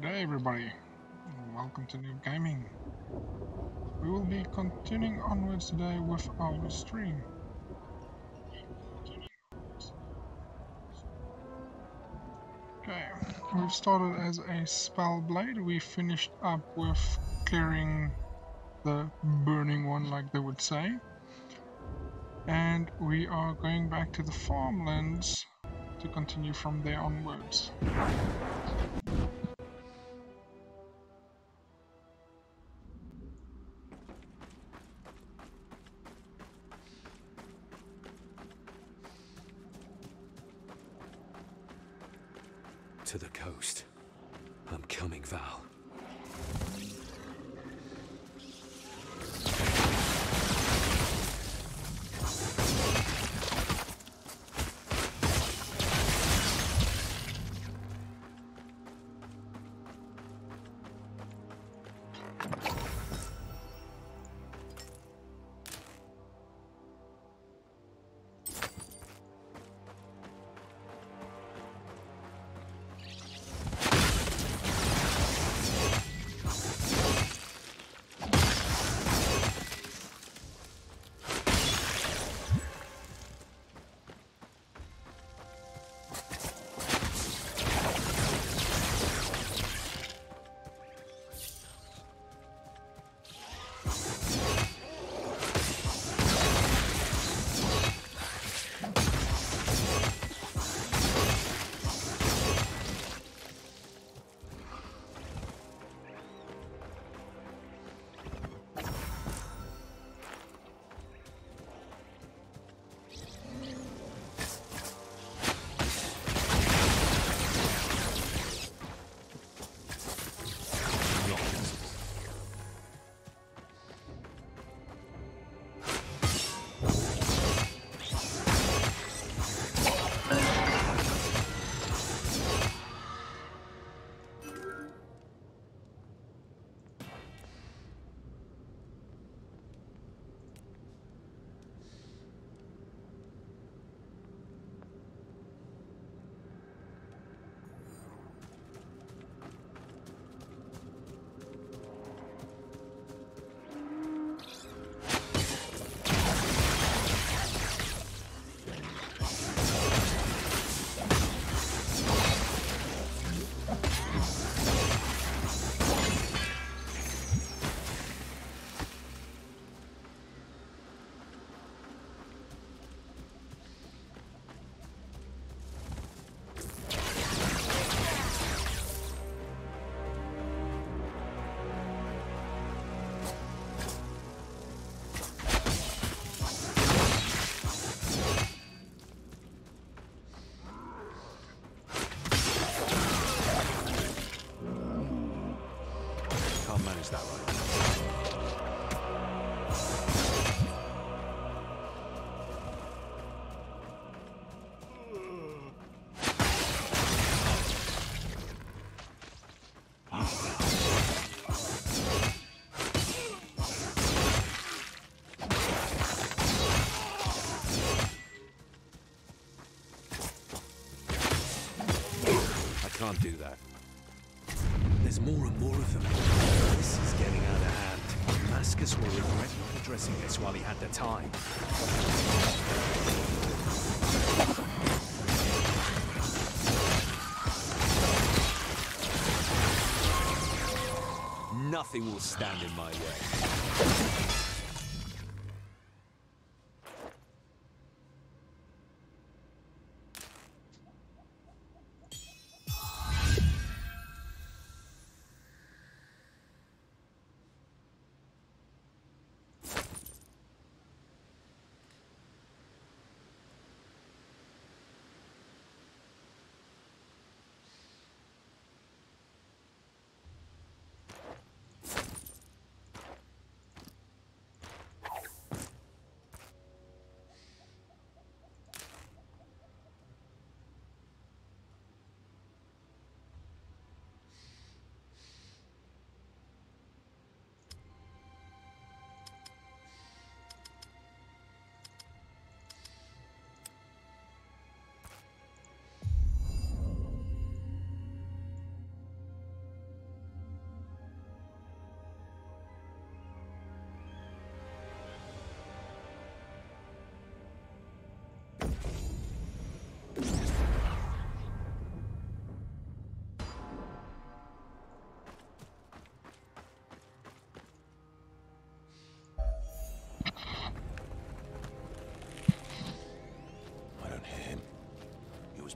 G'day everybody, welcome to Noob Gaming. We will be continuing onwards today with our stream. Okay, we've started as a spell blade. We finished up with clearing the burning one, like they would say. And we are going back to the farmlands to continue from there onwards. To the coast. I'm coming, Val. Can't do that. There's more and more of them. This is getting out of hand. Damascus will regret not addressing this while he had the time. Nothing will stand in my way.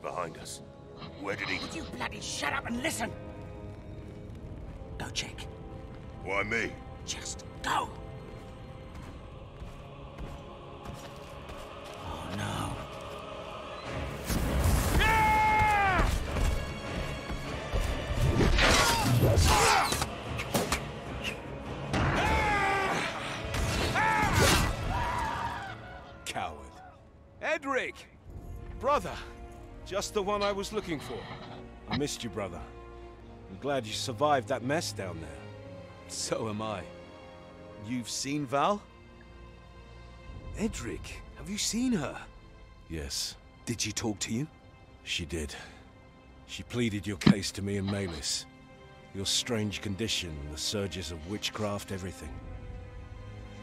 behind us. Where did he... Would you bloody shut up and listen? Go check. Why me? Just go. Oh, no. Coward. Edric! Brother! Just the one I was looking for. I missed you, brother. I'm glad you survived that mess down there. So am I. You've seen Val? Edric, have you seen her? Yes. Did she talk to you? She did. She pleaded your case to me and Maelys. Your strange condition, the surges of witchcraft, everything.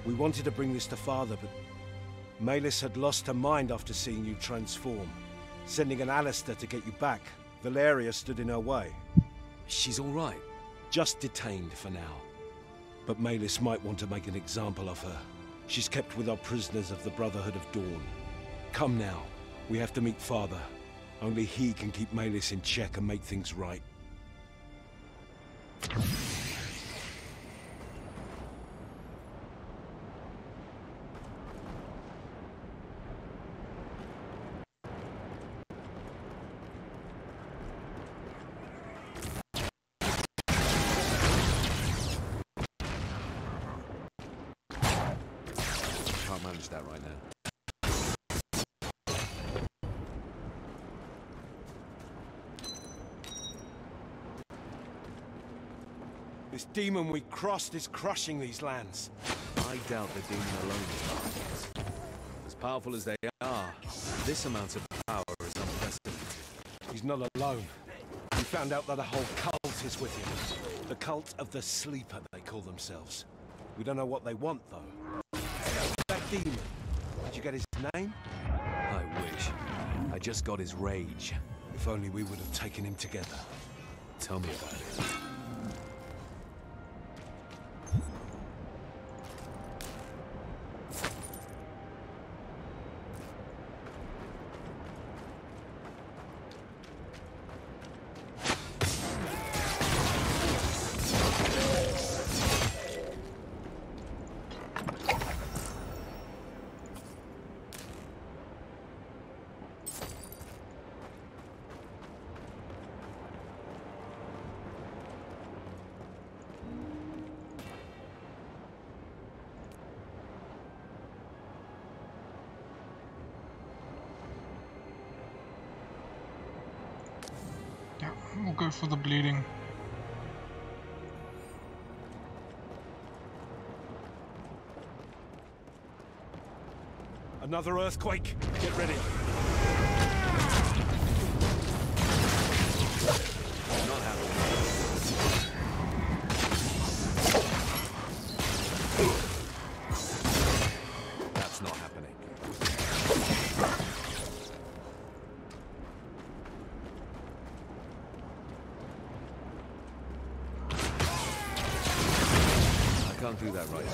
We wanted to bring this to Father, but Maelys had lost her mind after seeing you transform. Sending an Alistair to get you back. Valeria stood in her way. She's all right. Just detained for now. But Maelys might want to make an example of her. She's kept with our prisoners of the Brotherhood of Dawn. Come now. We have to meet Father. Only he can keep Maelys in check and make things right. This demon we crossed is crushing these lands. I doubt the demon alone is powerful. As powerful as they are, this amount of power is unprecedented. He's not alone. We found out that the whole cult is with him. The Cult of the Sleeper, they call themselves. We don't know what they want, though. That demon. Did you get his name? I wish. I just got his rage. If only we would have taken him together. Tell me about it. We'll go for the bleeding. Another earthquake. Get ready. Not happening. That's not happening. Do that right .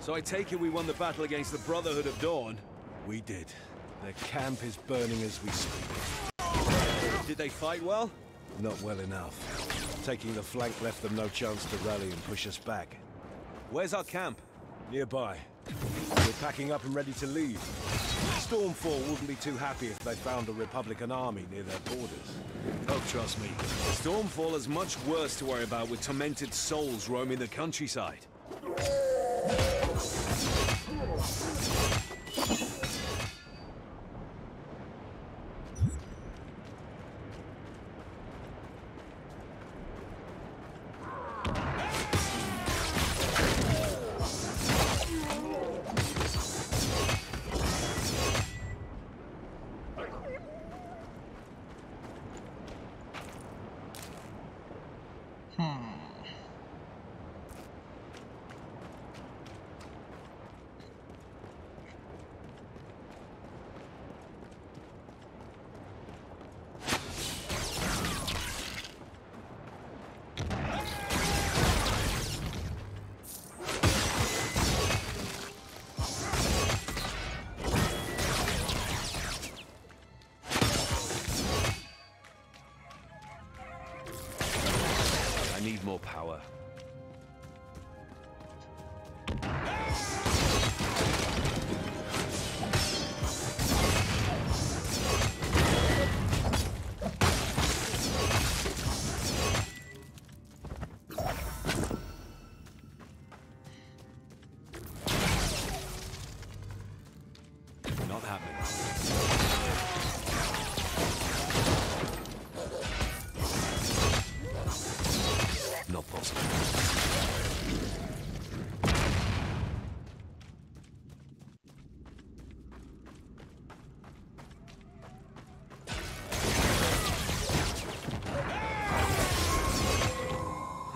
So I take it we won the battle against the Brotherhood of Dawn? We did. Their camp is burning as we speak. Did they fight well? Not well enough. Taking the flank left them no chance to rally and push us back. Where's our camp? Nearby. We're packing up and ready to leave. Stormfall wouldn't be too happy if they found a Republican army near their borders. Oh, trust me. Stormfall has much worse to worry about with tormented souls roaming the countryside.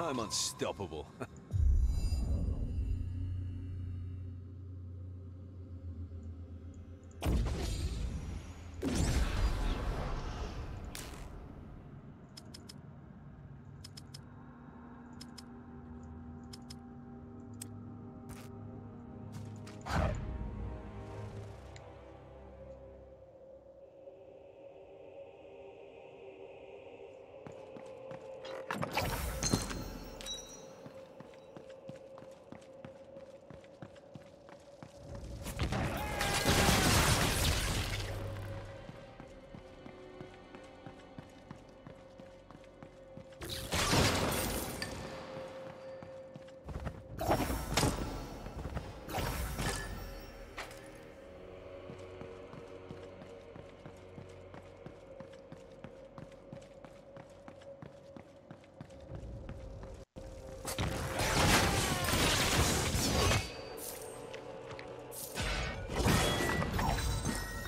I'm unstoppable.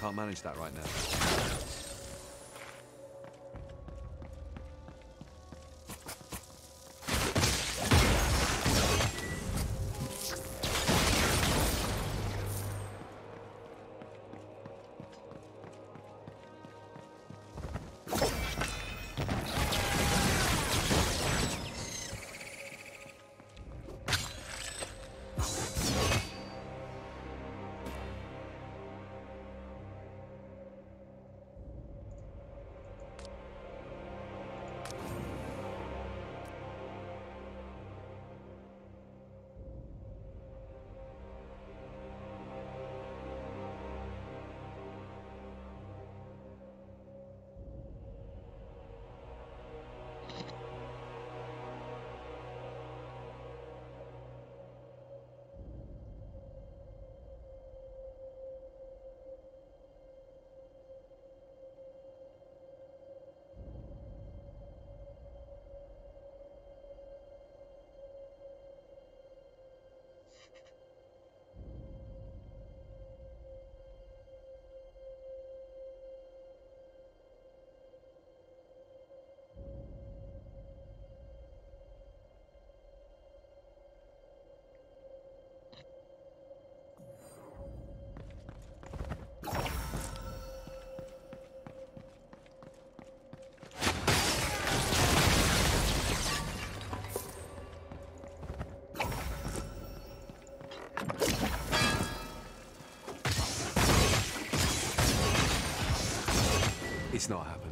Can't manage that right now. It's not happening.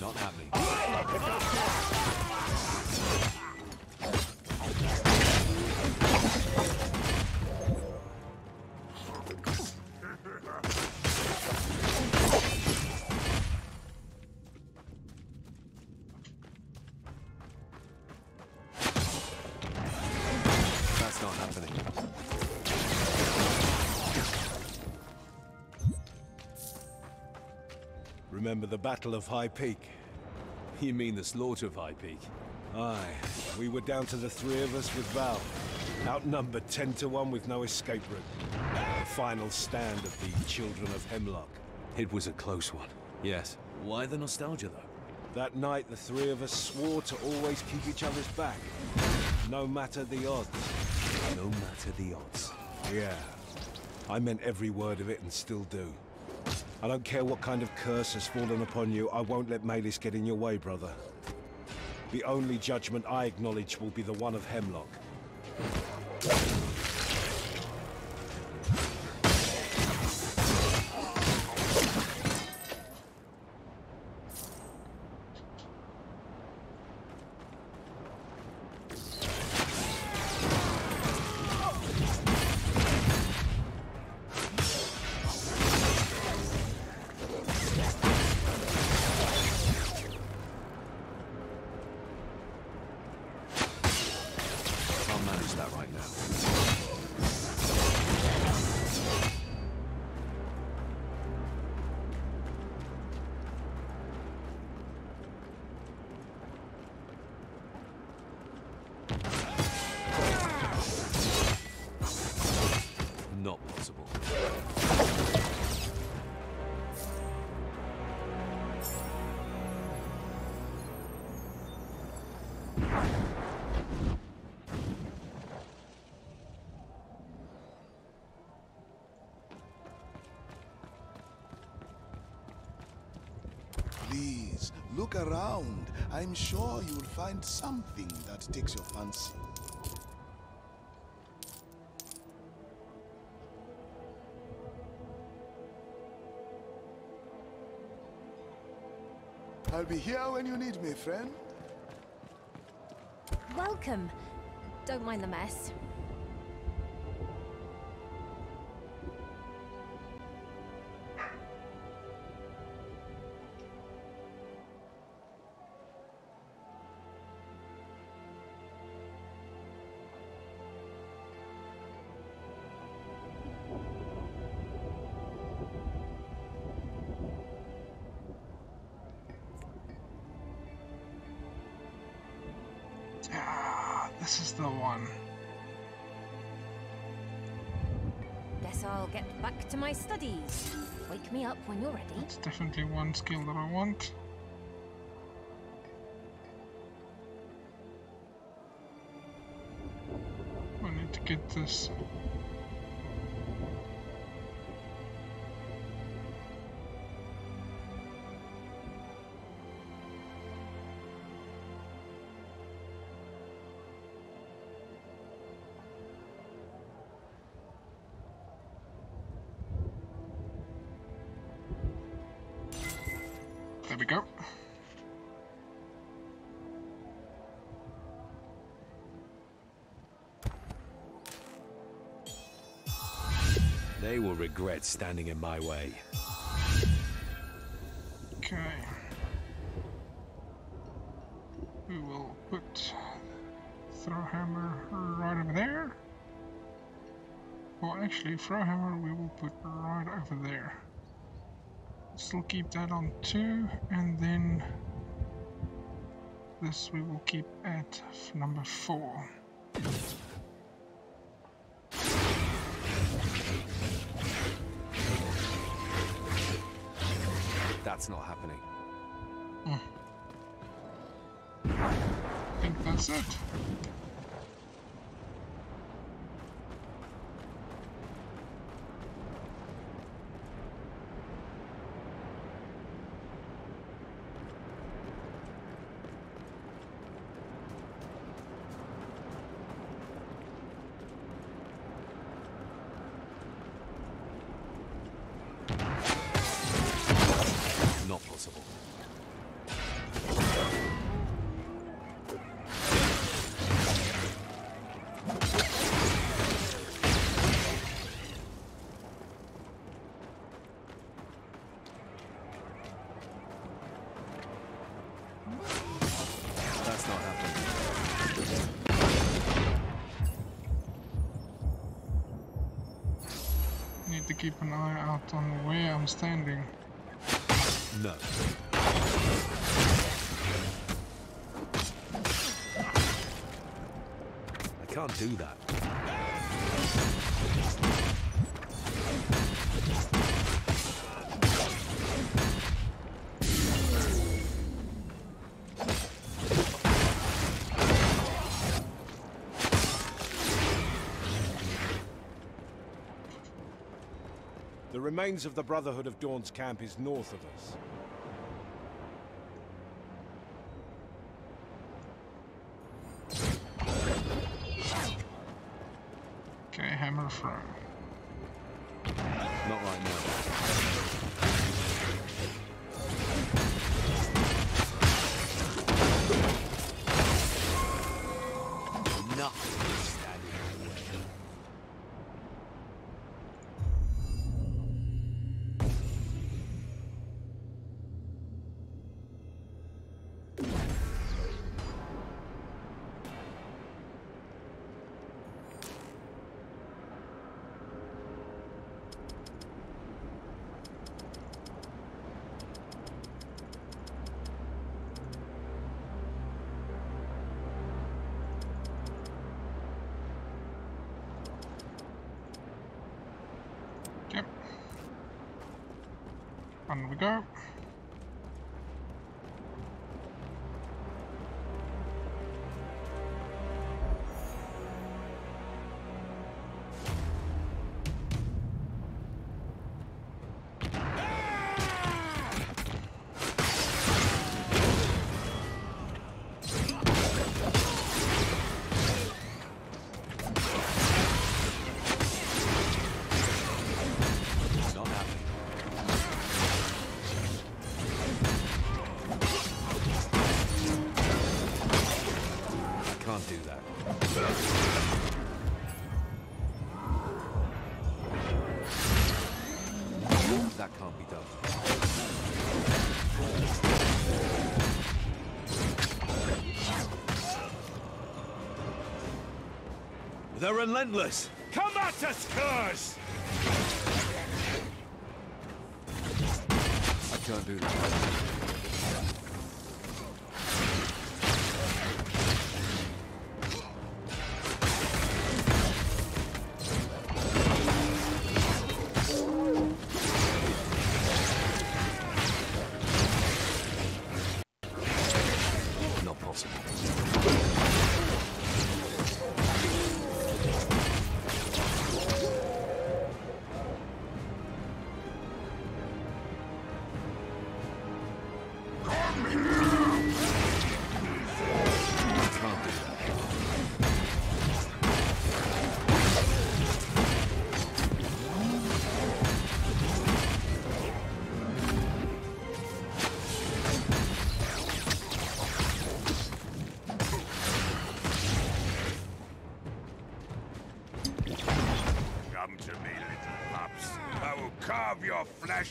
Not happening. Remember the Battle of High Peak? You mean the slaughter of High Peak? Aye, we were down to the three of us with Val. Outnumbered 10 to 1 with no escape route. The final stand of the Children of Hemlock. It was a close one. Yes. Why the nostalgia, though? That night, the three of us swore to always keep each other's back. No matter the odds. No matter the odds. Yeah. I meant every word of it and still do. I don't care what kind of curse has fallen upon you, I won't let Maelys get in your way, brother. The only judgment I acknowledge will be the one of Hemlock. Please, look around. I'm sure you'll find something that takes your fancy. I'll be here when you need me, friend. Welcome. Don't mind the mess. This is the one. Guess I'll get back to my studies. Wake me up when you're ready. It's definitely one skill that I want. I need to get this. We go. They will regret standing in my way. Okay. We will put Throwhammer right over there. Well, actually, Throwhammer we will put right over there. We'll keep that on 2, and then this we will keep at number 4. That's not happening. I think that's it. Keep an eye out on where I'm standing. No. I can't do that. The remains of the Brotherhood of Dawn's camp is north of us. On we go. They're relentless! Come at us, curse! I can't do that.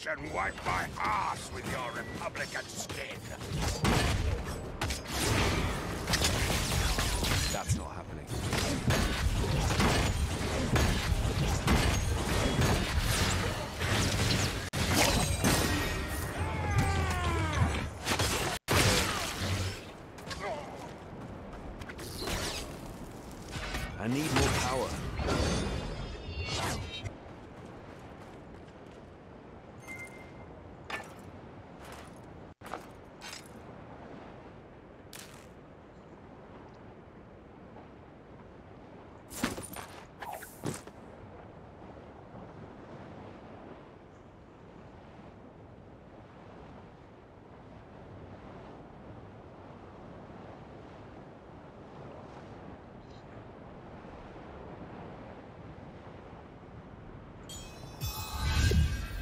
And wipe my ass with your Republican skin. That's not happening. I need more power.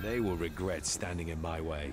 They will regret standing in my way.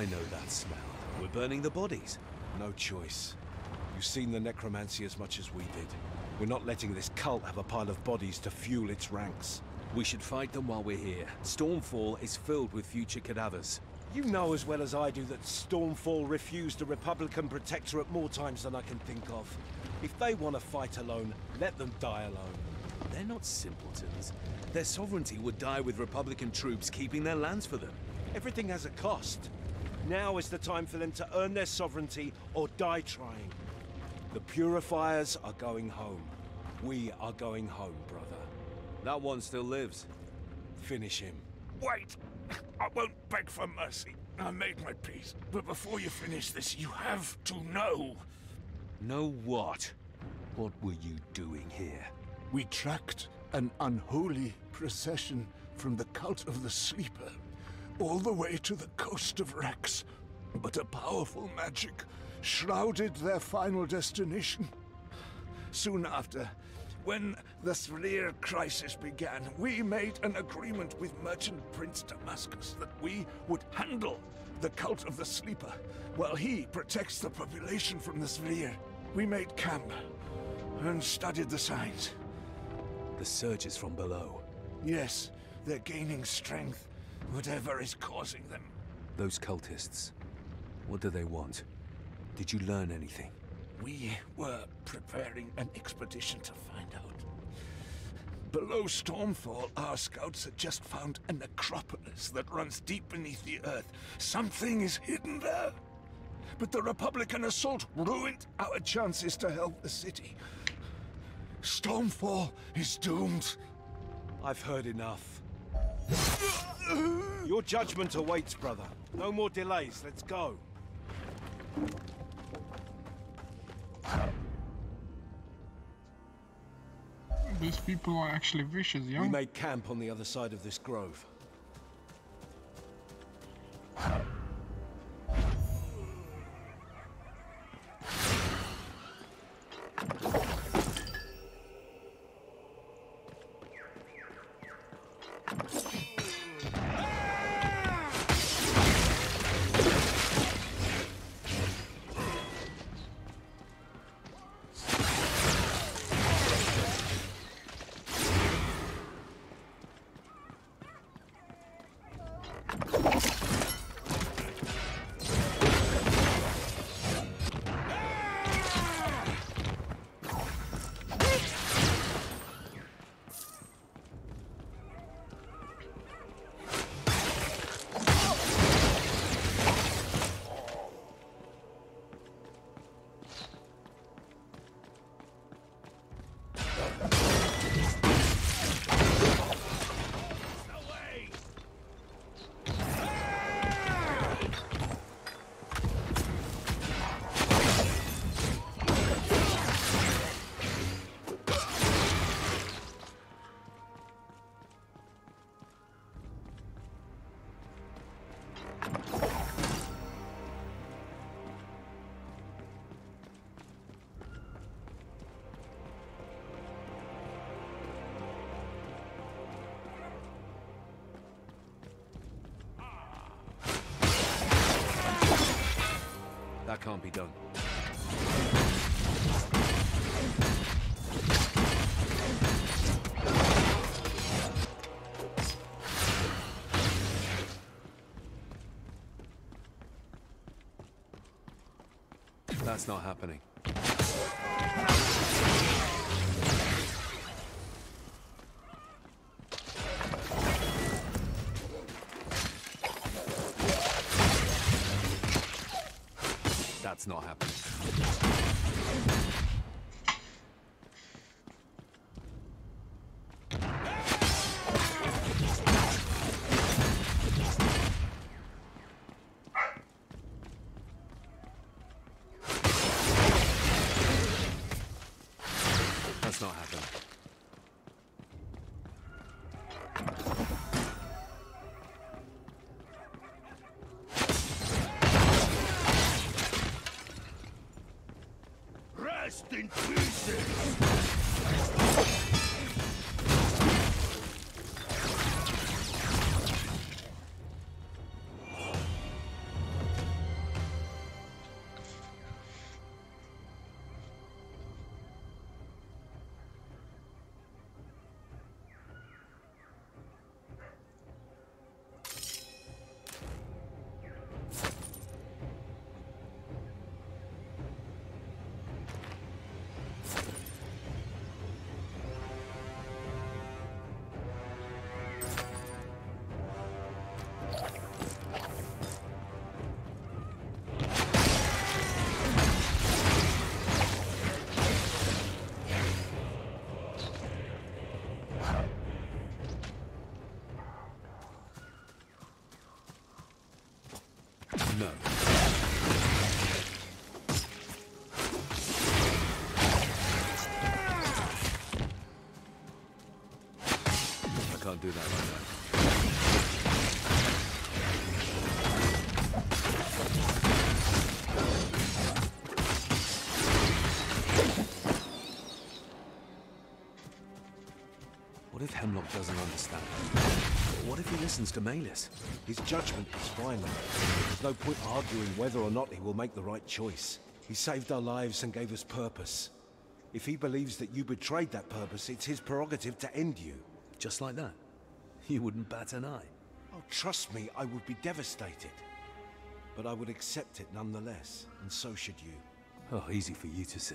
I know that smell. We're burning the bodies. No choice. You've seen the necromancy as much as we did. We're not letting this cult have a pile of bodies to fuel its ranks. We should fight them while we're here. Stormfall is filled with future cadavers. You know as well as I do that Stormfall refused the Republican Protectorate more times than I can think of. If they want to fight alone, let them die alone. They're not simpletons. Their sovereignty would die with Republican troops keeping their lands for them. Everything has a cost. Now is the time for them to earn their sovereignty or die trying. The Purifiers are going home. We are going home, brother. That one still lives. Finish him. Wait! I won't beg for mercy. I made my peace. But before you finish this, you have to know. Know what? What were you doing here? We tracked an unholy procession from the Cult of the Sleeper all the way to the coast of Rex. But a powerful magic shrouded their final destination. Soon after, when the Svalir crisis began, we made an agreement with merchant Prince Damascus that we would handle the Cult of the Sleeper while he protects the population from the Svalir. We made camp and studied the signs. The surges from below. Yes, they're gaining strength, whatever is causing them. Those cultists, what do they want? Did you learn anything? We were preparing an expedition to find out. Below Stormfall, our scouts had just found a necropolis that runs deep beneath the earth. Something is hidden there. But the Republican assault ruined our chances to help the city. Stormfall is doomed. I've heard enough. Your judgment awaits, brother. No more delays. Let's go. These people are actually vicious, yeah? We made camp on the other side of this grove. That can't be done. That's not happening. It's not happening. That's not happening. In pieces! do that like that. What if Hemlock doesn't understand? What if he listens to Maelys? His judgment is final. There's no point arguing whether or not he will make the right choice. He saved our lives and gave us purpose. If he believes that you betrayed that purpose, it's his prerogative to end you. Just like that? You wouldn't bat an eye. Oh, trust me, I would be devastated. But I would accept it nonetheless, and so should you. Oh, easy for you to say.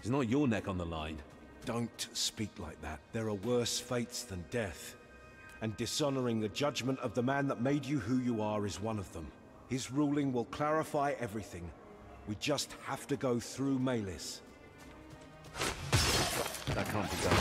It's not your neck on the line. Don't speak like that. There are worse fates than death. And dishonoring the judgment of the man that made you who you are is one of them. His ruling will clarify everything. We just have to go through Maelys. That can't be done.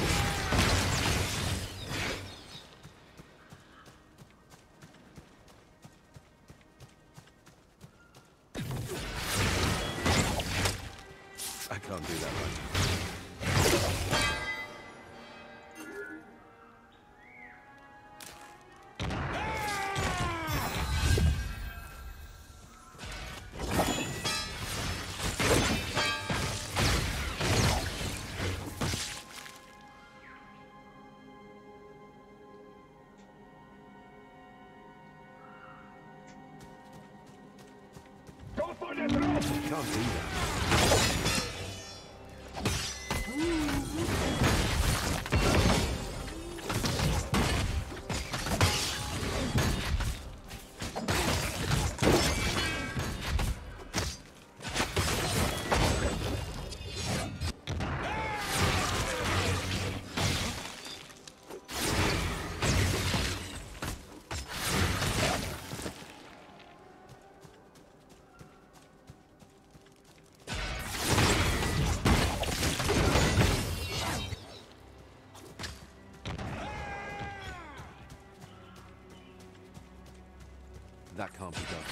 That can't be done.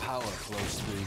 Power flows through.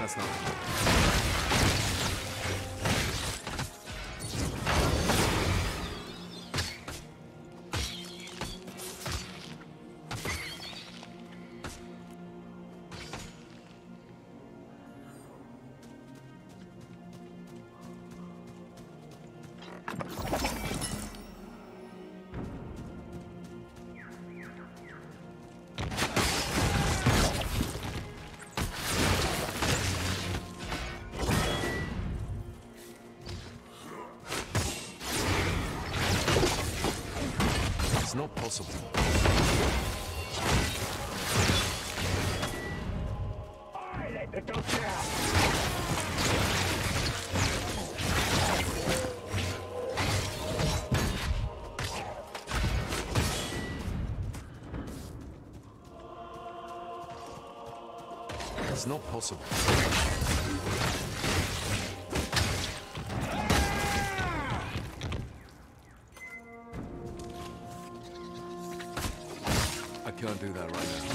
That's not good. Not possible. I let the dog down. It's not possible. I can't do that right now.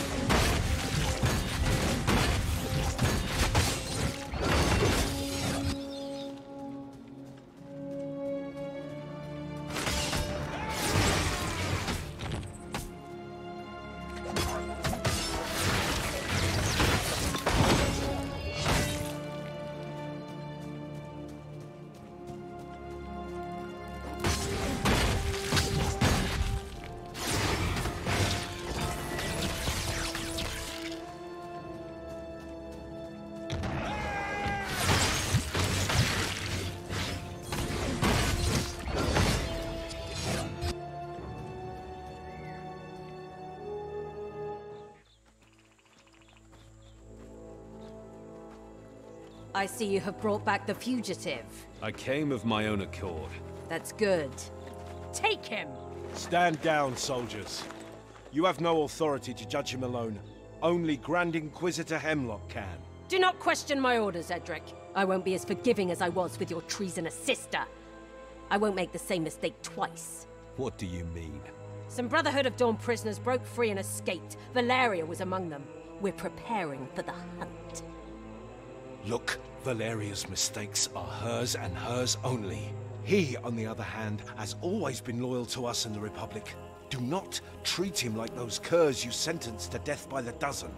I see you have brought back the fugitive. I came of my own accord. That's good. Take him! Stand down, soldiers. You have no authority to judge him alone. Only Grand Inquisitor Hemlock can. Do not question my orders, Edric. I won't be as forgiving as I was with your treasonous sister. I won't make the same mistake twice. What do you mean? Some Brotherhood of Dawn prisoners broke free and escaped. Valeria was among them. We're preparing for the hunt. Look, Valeria's mistakes are hers and hers only. He, on the other hand, has always been loyal to us and the Republic. Do not treat him like those curs you sentenced to death by the dozen.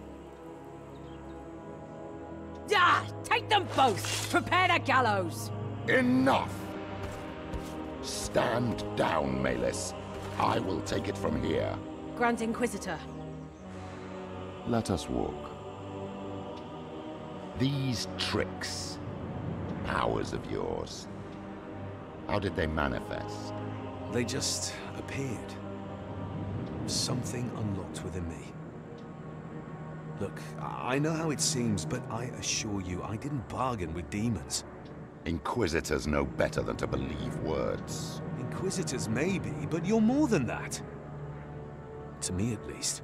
Take them both! Prepare the gallows! Enough! Stand down, Maelys. I will take it from here. Grand Inquisitor. Let us walk. These tricks, powers of yours, how did they manifest? They just appeared. Something unlocked within me. Look, I know how it seems, but I assure you, I didn't bargain with demons. Inquisitors know better than to believe words. Inquisitors maybe, but you're more than that. To me, at least.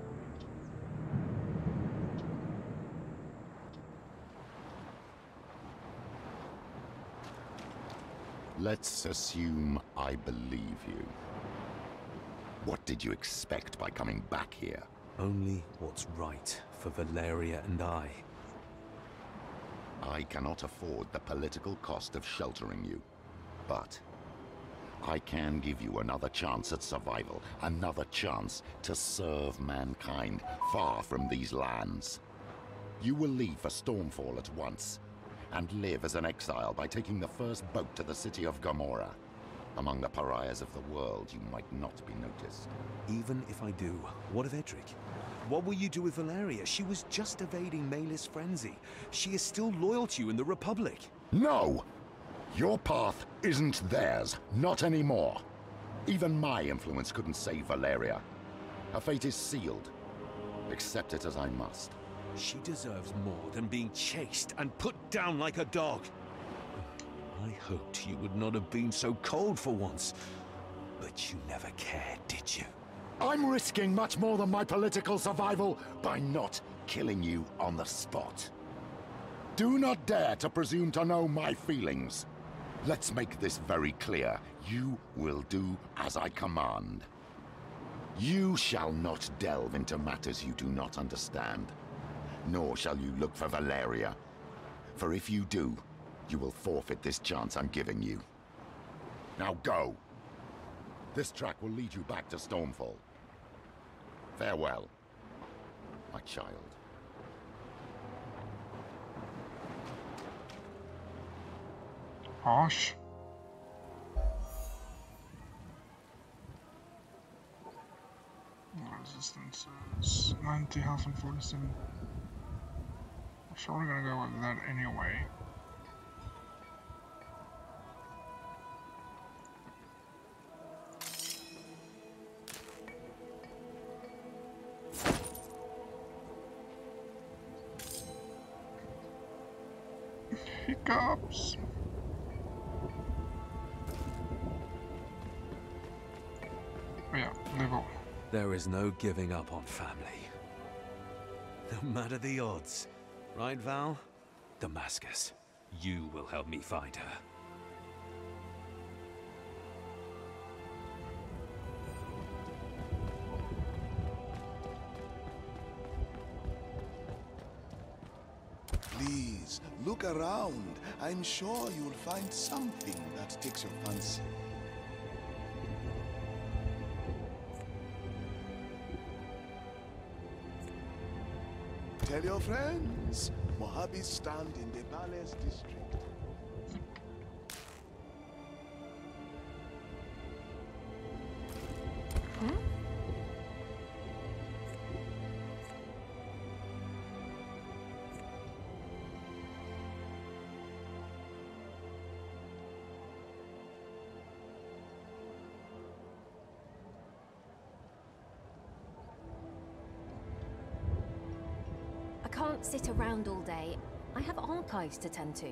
Let's assume I believe you. What did you expect by coming back here? Only what's right for Valeria and I. I cannot afford the political cost of sheltering you, but I can give you another chance at survival, another chance to serve mankind far from these lands. You will leave for Stormfall at once, and live as an exile by taking the first boat to the city of Gomorrah. Among the pariahs of the world, you might not be noticed. Even if I do, what of Edric? What will you do with Valeria? She was just evading Maelys' frenzy. She is still loyal to you in the Republic. No! Your path isn't theirs, not anymore. Even my influence couldn't save Valeria. Her fate is sealed. Accept it as I must. She deserves more than being chased and put down like a dog. I hoped you would not have been so cold for once, but you never cared, did you? I'm risking much more than my political survival by not killing you on the spot. Do not dare to presume to know my feelings. Let's make this very clear. You will do as I command. You shall not delve into matters you do not understand. Nor shall you look for Valeria. For if you do, you will forfeit this chance I'm giving you. Now go! This track will lead you back to Stormfall. Farewell, my child. Harsh. Resistance is 90 health and 47. So we're gonna go with that anyway. Hiccups. Oh yeah, level. There is no giving up on family, no matter the odds. Right, Val? Damascus. You will help me find her. Please, look around. I'm sure you'll find something that takes your fancy. Tell your friends, Mohabi stand in the Maelys district. Sit around all day. I have archives to tend to.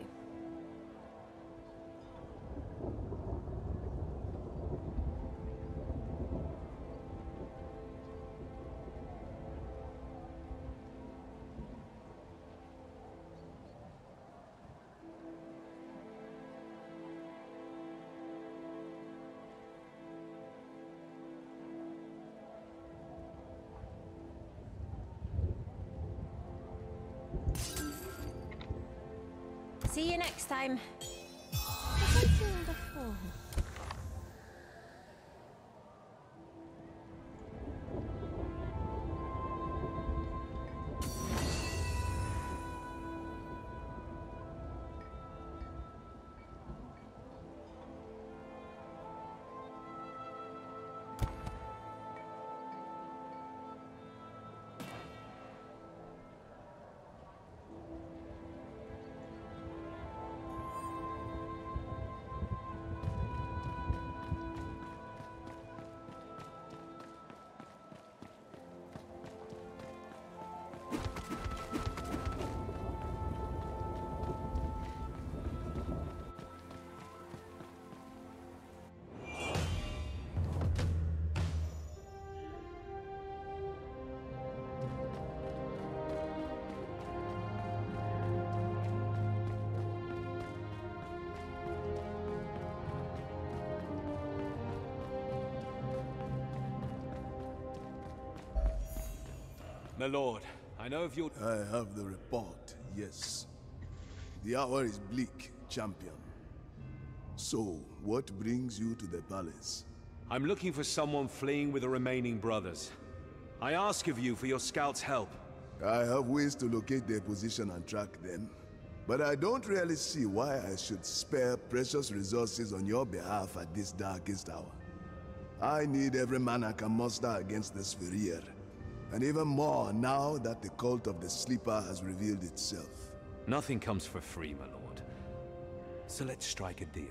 See you next time. Have I seen before? My lord, I know of your... I have the report, yes. The hour is bleak, champion. So, what brings you to the palace? I'm looking for someone fleeing with the remaining brothers. I ask of you for your scouts' help. I have ways to locate their position and track them. But I don't really see why I should spare precious resources on your behalf at this darkest hour. I need every man I can muster against the Svalir. And even more now that the Cult of the Sleeper has revealed itself. Nothing comes for free, my lord. So let's strike a deal.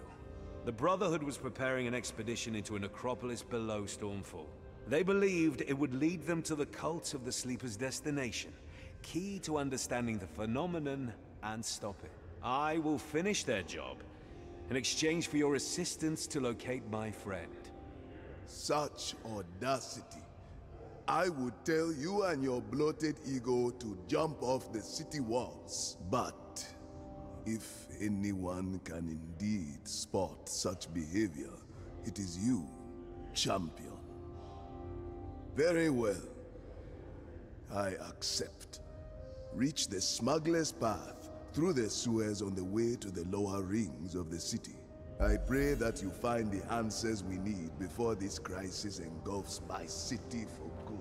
The Brotherhood was preparing an expedition into a necropolis below Stormfall. They believed it would lead them to the Cult of the Sleeper's destination, key to understanding the phenomenon and stop it. I will finish their job in exchange for your assistance to locate my friend. Such audacity. I would tell you and your bloated ego to jump off the city walls. But if anyone can indeed spot such behavior, it is you, champion. Very well. I accept. Reach the smuggler's path through the sewers on the way to the lower rings of the city. I pray that you find the answers we need before this crisis engulfs my city for good.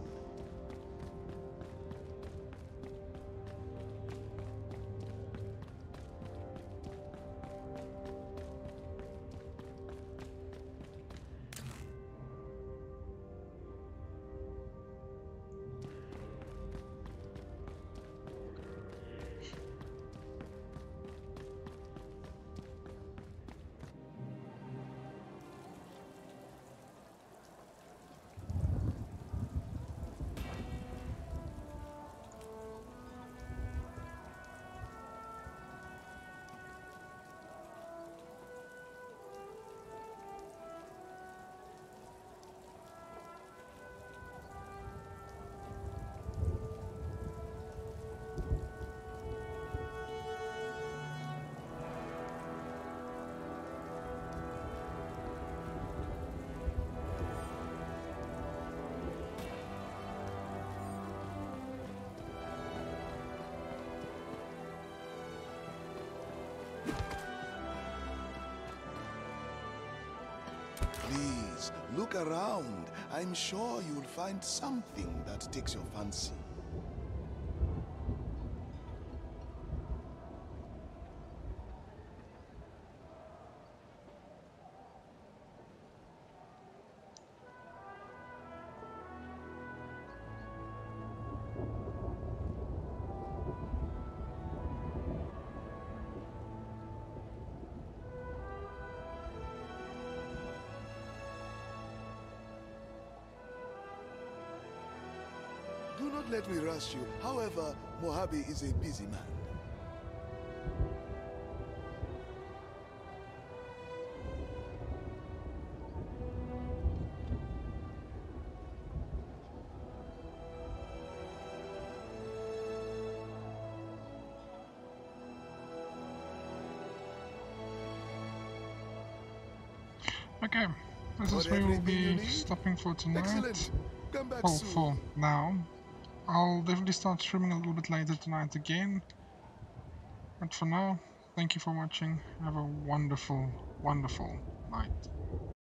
Look around. I'm sure you'll find something that takes your fancy. Let me rush you. However, Mohabi is a busy man. Okay, this is where we'll be stopping for tonight. Excellent. Come back soon. For now. I'll definitely start streaming a little bit later tonight again, but for now, thank you for watching, have a wonderful, wonderful night.